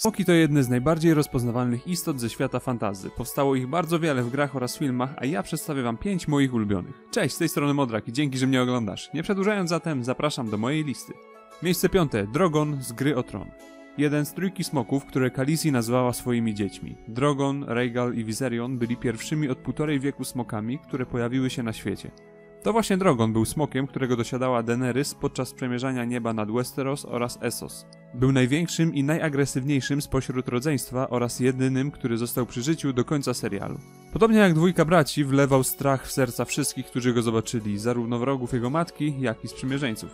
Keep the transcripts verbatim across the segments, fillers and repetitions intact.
Smoki to jedne z najbardziej rozpoznawalnych istot ze świata fantasy. Powstało ich bardzo wiele w grach oraz filmach, a ja przedstawię wam pięć moich ulubionych. Cześć, z tej strony Modrak i dzięki, że mnie oglądasz. Nie przedłużając zatem, zapraszam do mojej listy. Miejsce piąte. Drogon z Gry o Tron. Jeden z trójki smoków, które Calissi nazwała swoimi dziećmi. Drogon, Rhaegal i Viserion byli pierwszymi od półtorej wieku smokami, które pojawiły się na świecie. To właśnie Drogon był smokiem, którego dosiadała Daenerys podczas przemierzania nieba nad Westeros oraz Essos. Był największym i najagresywniejszym spośród rodzeństwa oraz jedynym, który został przy życiu do końca serialu. Podobnie jak dwójka braci, wlewał strach w serca wszystkich, którzy go zobaczyli, zarówno wrogów jego matki, jak i sprzymierzeńców.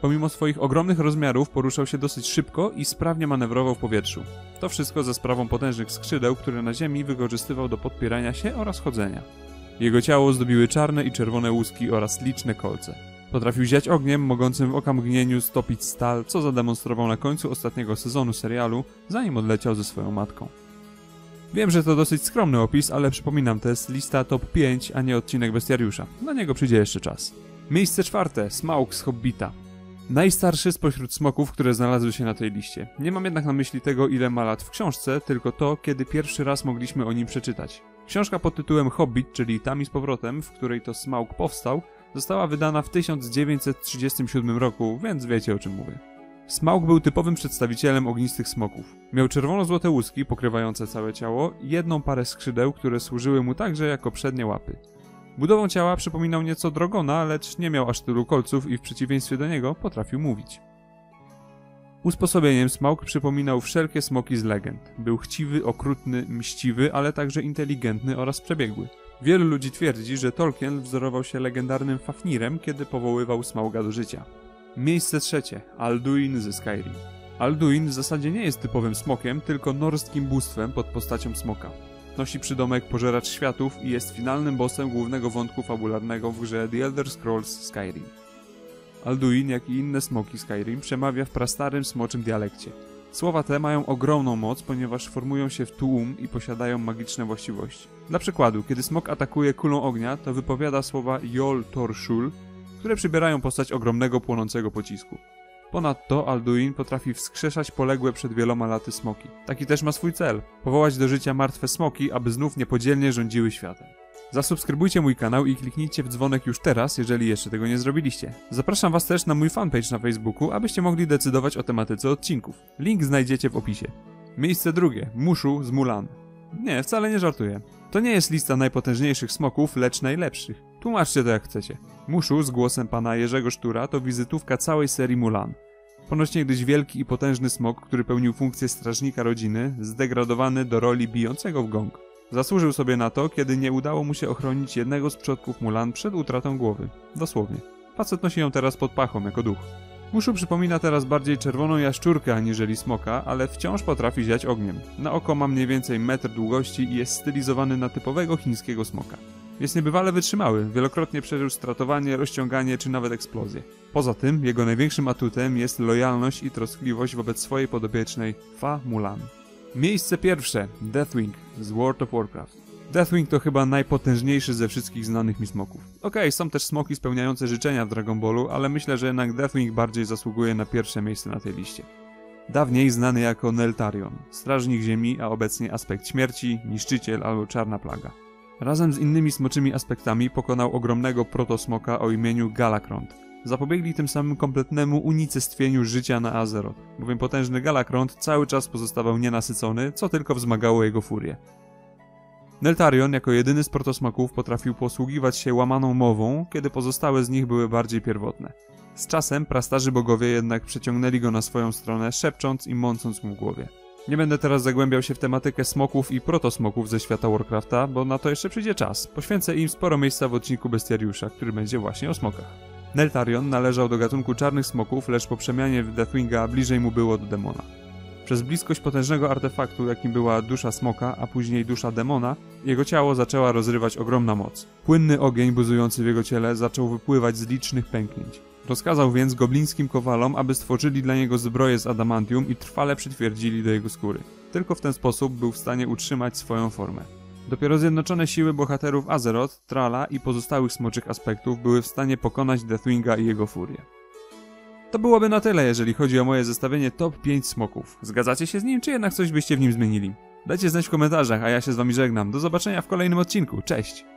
Pomimo swoich ogromnych rozmiarów poruszał się dosyć szybko i sprawnie manewrował w powietrzu. To wszystko za sprawą potężnych skrzydeł, które na ziemi wykorzystywał do podpierania się oraz chodzenia. Jego ciało zdobiły czarne i czerwone łuski oraz liczne kolce. Potrafił ziać ogniem, mogącym w okamgnieniu stopić stal, co zademonstrował na końcu ostatniego sezonu serialu, zanim odleciał ze swoją matką. Wiem, że to dosyć skromny opis, ale przypominam, to jest lista top pięć, a nie odcinek Bestiariusza. Na niego przyjdzie jeszcze czas. Miejsce czwarte. Smaug z Hobbita. Najstarszy spośród smoków, które znalazły się na tej liście. Nie mam jednak na myśli tego, ile ma lat w książce, tylko to, kiedy pierwszy raz mogliśmy o nim przeczytać. Książka pod tytułem Hobbit, czyli Tam i z powrotem, w której to Smaug powstał, została wydana w tysiąc dziewięćset trzydziestym siódmym roku, więc wiecie, o czym mówię. Smaug był typowym przedstawicielem ognistych smoków. Miał czerwono-złote łuski pokrywające całe ciało i jedną parę skrzydeł, które służyły mu także jako przednie łapy. Budową ciała przypominał nieco Drogona, lecz nie miał aż tylu kolców i w przeciwieństwie do niego potrafił mówić. Usposobieniem Smaug przypominał wszelkie smoki z legend. Był chciwy, okrutny, mściwy, ale także inteligentny oraz przebiegły. Wielu ludzi twierdzi, że Tolkien wzorował się legendarnym Fafnirem, kiedy powoływał Smauga do życia. Miejsce trzecie. Alduin ze Skyrim. Alduin w zasadzie nie jest typowym smokiem, tylko norskim bóstwem pod postacią smoka. Nosi przydomek Pożeracz Światów i jest finalnym bossem głównego wątku fabularnego w grze The Elder Scrolls Skyrim. Alduin, jak i inne smoki Skyrim, przemawia w prastarym smoczym dialekcie. Słowa te mają ogromną moc, ponieważ formują się w tłum i posiadają magiczne właściwości. Dla przykładu, kiedy smok atakuje kulą ognia, to wypowiada słowa Yol Torshul, które przybierają postać ogromnego płonącego pocisku. Ponadto Alduin potrafi wskrzeszać poległe przed wieloma laty smoki. Taki też ma swój cel – powołać do życia martwe smoki, aby znów niepodzielnie rządziły światem. Zasubskrybujcie mój kanał i kliknijcie w dzwonek już teraz, jeżeli jeszcze tego nie zrobiliście. Zapraszam was też na mój fanpage na Facebooku, abyście mogli decydować o tematyce odcinków. Link znajdziecie w opisie. Miejsce drugie. Mushu z Mulan. Nie, wcale nie żartuję. To nie jest lista najpotężniejszych smoków, lecz najlepszych. Tłumaczcie to jak chcecie. Mushu z głosem pana Jerzego Sztura to wizytówka całej serii Mulan. Ponoć niegdyś wielki i potężny smok, który pełnił funkcję strażnika rodziny, zdegradowany do roli bijącego w gong. Zasłużył sobie na to, kiedy nie udało mu się ochronić jednego z przodków Mulan przed utratą głowy. Dosłownie. Facet nosi ją teraz pod pachą jako duch. Mushu przypomina teraz bardziej czerwoną jaszczurkę aniżeli smoka, ale wciąż potrafi ziać ogniem. Na oko ma mniej więcej metr długości i jest stylizowany na typowego chińskiego smoka. Jest niebywale wytrzymały, wielokrotnie przeżył stratowanie, rozciąganie czy nawet eksplozję. Poza tym jego największym atutem jest lojalność i troskliwość wobec swojej podopiecznej Fa Mulan. Miejsce pierwsze. Deathwing z World of Warcraft. Deathwing to chyba najpotężniejszy ze wszystkich znanych mi smoków. Okej, okay, są też smoki spełniające życzenia w Dragon Ballu, ale myślę, że jednak Deathwing bardziej zasługuje na pierwsze miejsce na tej liście. Dawniej znany jako Neltarion, strażnik ziemi, a obecnie aspekt śmierci, niszczyciel albo czarna plaga. Razem z innymi smoczymi aspektami pokonał ogromnego protosmoka o imieniu Galakrond. Zapobiegli tym samym kompletnemu unicestwieniu życia na Azeroth, bowiem potężny Galakrond cały czas pozostawał nienasycony, co tylko wzmagało jego furię. Neltarion jako jedyny z protosmoków potrafił posługiwać się łamaną mową, kiedy pozostałe z nich były bardziej pierwotne. Z czasem prastarzy bogowie jednak przeciągnęli go na swoją stronę, szepcząc i mącąc mu w głowie. Nie będę teraz zagłębiał się w tematykę smoków i protosmoków ze świata Warcrafta, bo na to jeszcze przyjdzie czas. Poświęcę im sporo miejsca w odcinku Bestiariusza, który będzie właśnie o smokach. Neltarion należał do gatunku czarnych smoków, lecz po przemianie w Deathwinga bliżej mu było do demona. Przez bliskość potężnego artefaktu, jakim była dusza smoka, a później dusza demona, jego ciało zaczęła rozrywać ogromna moc. Płynny ogień buzujący w jego ciele zaczął wypływać z licznych pęknięć. Rozkazał więc goblińskim kowalom, aby stworzyli dla niego zbroję z adamantium i trwale przytwierdzili do jego skóry. Tylko w ten sposób był w stanie utrzymać swoją formę. Dopiero zjednoczone siły bohaterów Azeroth, Thralla i pozostałych smoczych aspektów były w stanie pokonać Deathwinga i jego furię. To byłoby na tyle, jeżeli chodzi o moje zestawienie top pięć smoków. Zgadzacie się z nim, czy jednak coś byście w nim zmienili? Dajcie znać w komentarzach, a ja się z wami żegnam. Do zobaczenia w kolejnym odcinku. Cześć!